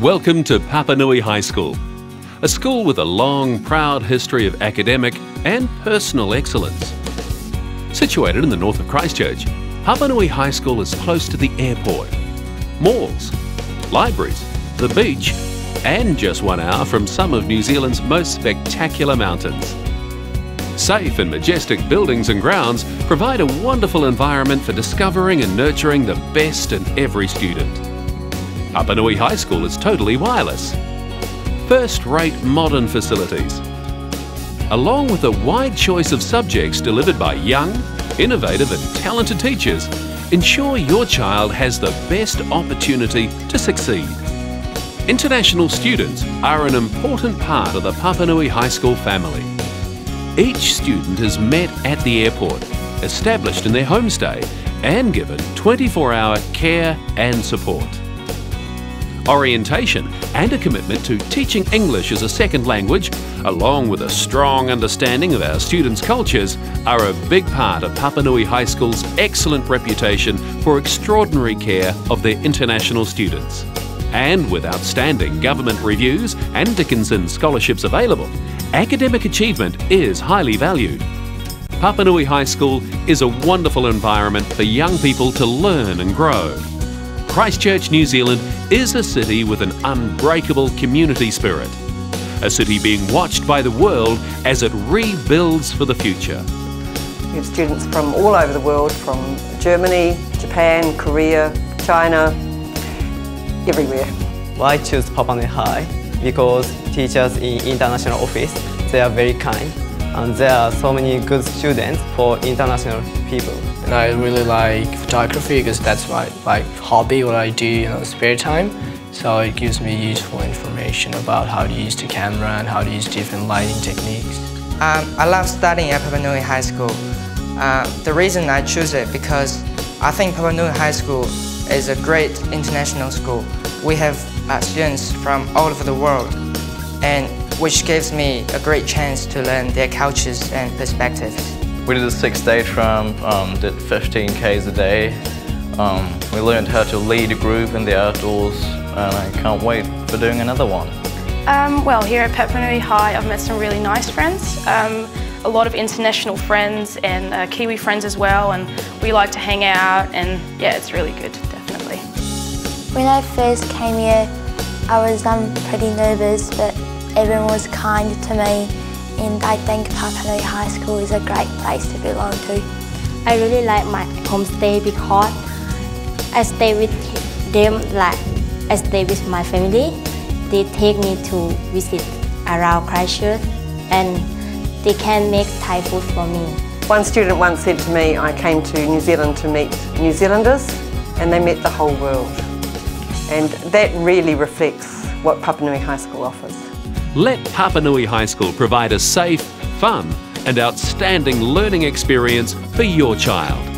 Welcome to Papanui High School, a school with a long, proud history of academic and personal excellence. Situated in the north of Christchurch, Papanui High School is close to the airport, malls, libraries, the beach, and just 1 hour from some of New Zealand's most spectacular mountains. Safe and majestic buildings and grounds provide a wonderful environment for discovering and nurturing the best in every student. Papanui High School is totally wireless. First-rate modern facilities, along with a wide choice of subjects delivered by young, innovative and talented teachers, ensure your child has the best opportunity to succeed. International students are an important part of the Papanui High School family. Each student is met at the airport, established in their homestay and given 24-hour care and support. Orientation and a commitment to teaching English as a second language, along with a strong understanding of our students' cultures, are a big part of Papanui High School's excellent reputation for extraordinary care of their international students. And with outstanding government reviews and Dickinson scholarships available, academic achievement is highly valued. Papanui High School is a wonderful environment for young people to learn and grow. Christchurch, New Zealand is a city with an unbreakable community spirit, a city being watched by the world as it rebuilds for the future. We have students from all over the world, from Germany, Japan, Korea, China, everywhere. Why choose Papanui High? Because teachers in international office, they are very kind, and there are so many good students for international people. And I really like photography because that's my hobby, what I do in spare time. So it gives me useful information about how to use the camera and how to use different lighting techniques. I love studying at Papanui High School. The reason I choose it because I think Papanui High School is a great international school. We have students from all over the world, and which gives me a great chance to learn their cultures and perspectives. We did a 6-day tramp, did 15Ks a day. We learned how to lead a group in the outdoors, and I can't wait for doing another one. Well, here at Papanui High I've met some really nice friends, a lot of international friends and Kiwi friends as well, and we like to hang out, and yeah, it's really good, definitely. When I first came here I was pretty nervous, but everyone was kind to me, and I think Papanui High School is a great place to belong to. I really like my homestay because I stay with them, like I stay with my family. They take me to visit around Christchurch, and they can make Thai food for me. One student once said to me, I came to New Zealand to meet New Zealanders, and they met the whole world. And that really reflects what Papanui High School offers. Let Papanui High School provide a safe, fun and outstanding learning experience for your child.